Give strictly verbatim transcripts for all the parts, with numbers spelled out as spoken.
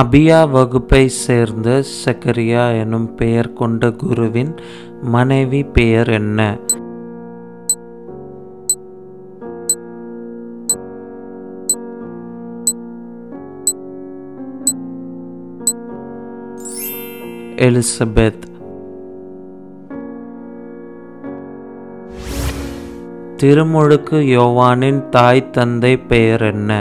அபியா வகுப்பை சேர்ந்த செக்கரியா எனும் பெயர் கொண்ட குருவின் மனைவி பெயர் என்ன? எலிசபெத். திருமுழுக்கு யோவானின் தாய் தந்தை பெயர் என்ன?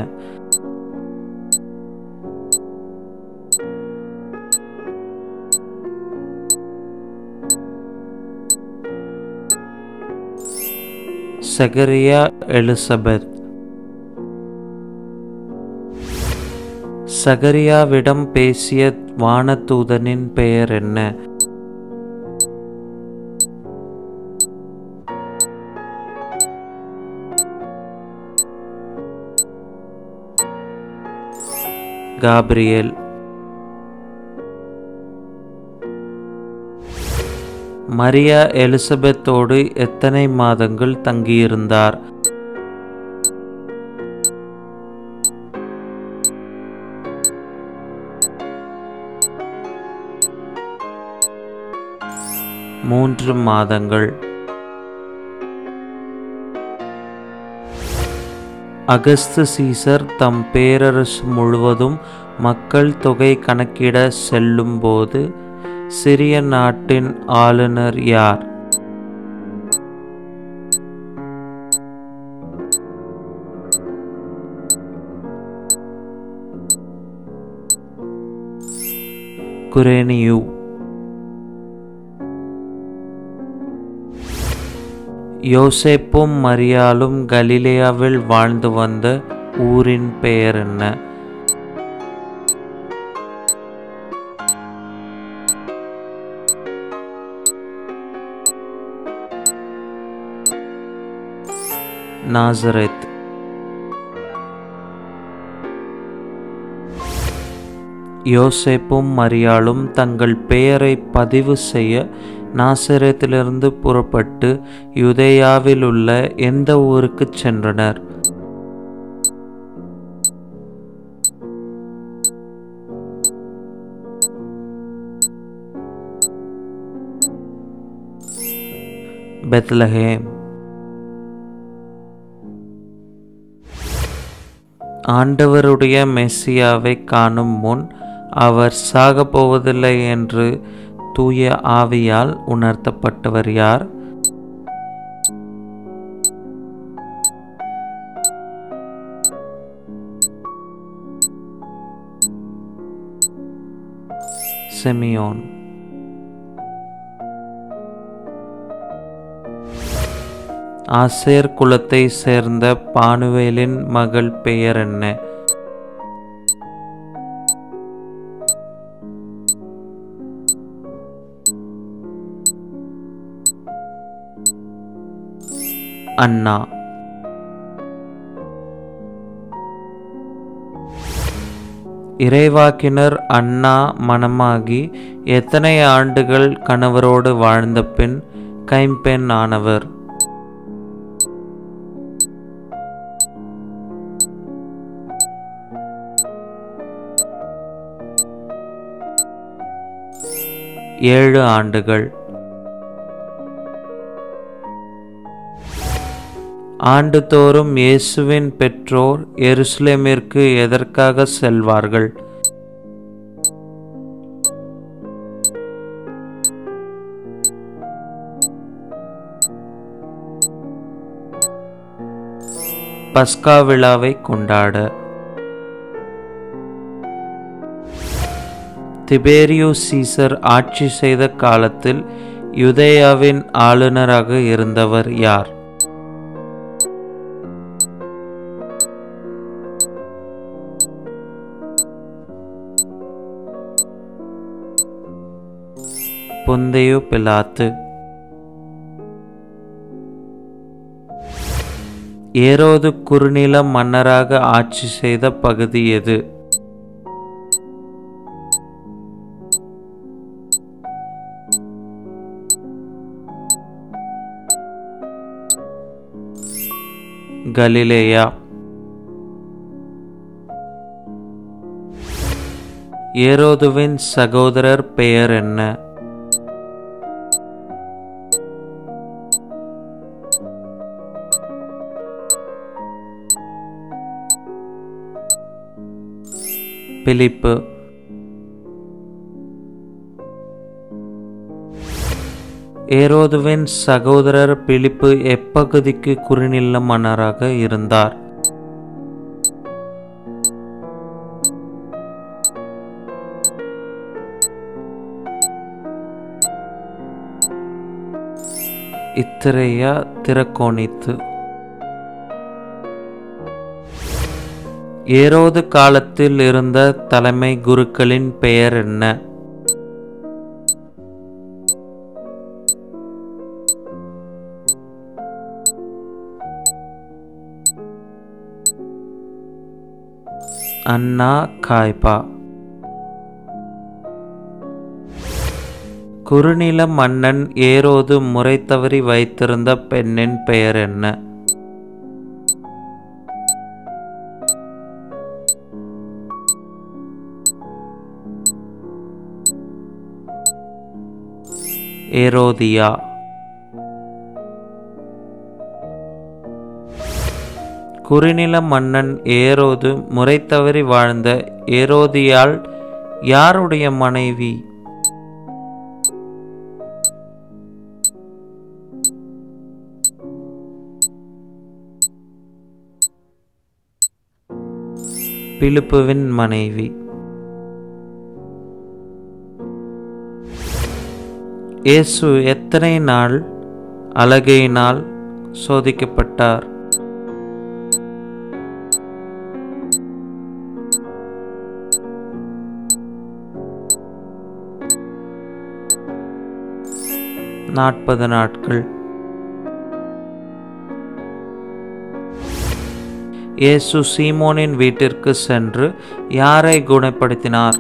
செகரியா எலிசபெத். செகரியாவிடம் பேசிய வானதூதனின் பெயர் என்ன? காப்ரியேல். மரியா எலிசபெத்தோடு எத்தனை மாதங்கள் தங்கியிருந்தார்? மூன்று மாதங்கள். அகஸ்து சீசர் தம் பேரரசு முழுவதும் மக்கள் தொகை கணக்கிட செல்லும் போது சிரிய நாட்டின் ஆளுநர் யார்? குரேனியு. யோசேப்பும் மரியாலும் கலிலேயாவில் வாழ்ந்து வந்த ஊரின் பெயர் என்ன? நாசரேத். யோசேப்பும் மரியாளும் தங்கள் பெயரை பதிவு செய்ய நாசரேத்திலிருந்து புறப்பட்டு யுதேயாவில் உள்ள எந்த ஊருக்கு சென்றனர்? பெத்லஹேம். ஆண்டவருடைய மெசியாவை காணும் முன் அவர் சாகப்போவதில்லை என்று தூய ஆவியால் உணர்த்தப்பட்டவர் யார்? செமியோன். ஆசேர் குலத்தை சேர்ந்த பானுவேலின் மகள் பெயர் என்ன? அண்ணா. இறைவாக்கினர் அண்ணா மணமாகி எத்தனை ஆண்டுகள் கணவரோடு வாழ்ந்த பின் கைம்பெண் ஆனவர்? ஏழு ஆண்டுகள். ஆண்டுதோறும் இயேசுவின் பெற்றோர் எருசலேமிற்கு எதற்காக செல்வார்கள்? பஸ்கா விழாவை கொண்டாட. திபேரியு சீசர் ஆட்சி செய்த காலத்தில் யுதேயாவின் ஆளுநராக இருந்தவர் யார்? பொந்தேயு பிலாத்து. ஏரோது குறுநில மன்னராக ஆட்சி செய்த பகுதி எது? கலிலேயா. ஏரோதுவின் சகோதரர் பெயர் என்ன? பிலிப்பு. ஏரோதுவின் சகோதரர் பிலிப்பு எப்பகுதிக்கு குறுநில மன்னராக இருந்தார்? இத்திரேயா திரக்கோணித்து. ஏரோது காலத்தில் இருந்த தலைமை குருக்களின் பெயர் என்ன? அன்னா காய்பா. குறுநில மன்னன் ஏரோது முறை தவறி வைத்திருந்த பெண்ணின் பெயர் என்ன? ஏரோதியா. குறுநில மன்னன் ஏரோது முறை தவறி வாழ்ந்த ஏரோதியாள் யாருடைய மனைவி? பிலிப்புவின் மனைவி. இயேசு எத்தனை நாள் அழுகையினால் சோதிக்கப்பட்டார்? நாற்பது நாட்கள். இயேசு சீமோனின் வீட்டிற்கு சென்று யாரை குணப்படுத்தினார்?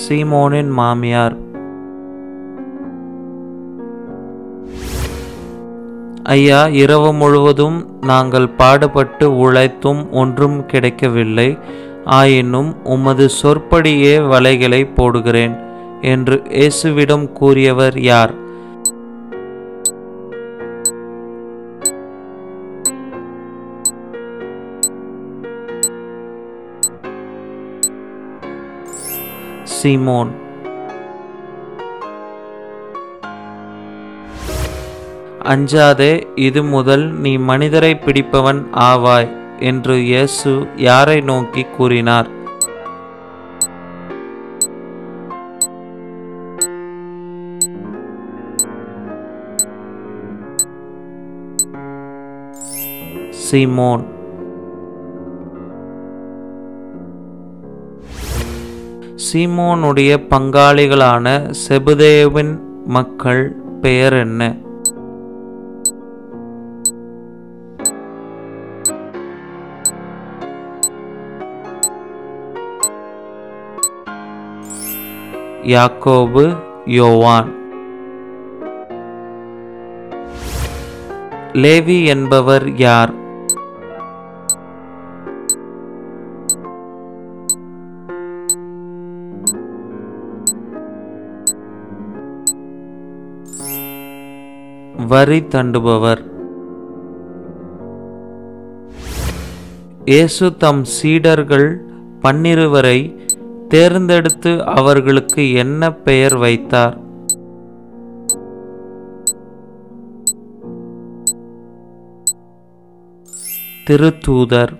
சீமோனின் மாமியார். ஐயா, இரவு முழுவதும் நாங்கள் பாடுபட்டு உழைத்தும் ஒன்றும் கிடைக்கவில்லை, ஆயினும் உமது சொற்படியே வலைகளை போடுகிறேன் என்று இயேசுவிடம் கூறியவர் யார்? சீமோன். அஞ்சாதே, இது முதல் நீ மனிதரை பிடிப்பவன் ஆவாய் என்று இயேசு யாரை நோக்கி கூறினார்? சீமோன். சீமோனுடைய பங்காளிகளான செபதேயுவின் மக்கள் பெயர் என்ன? யாக்கோபு, யோவான். லேவி என்பவர் யார்? வரி தண்டுபவர். இயேசு தம் சீடர்கள் பன்னிருவரை தேர்ந்தெடுத்து அவர்களுக்கு என்ன பெயர் வைத்தார்? திருத்தூதர்.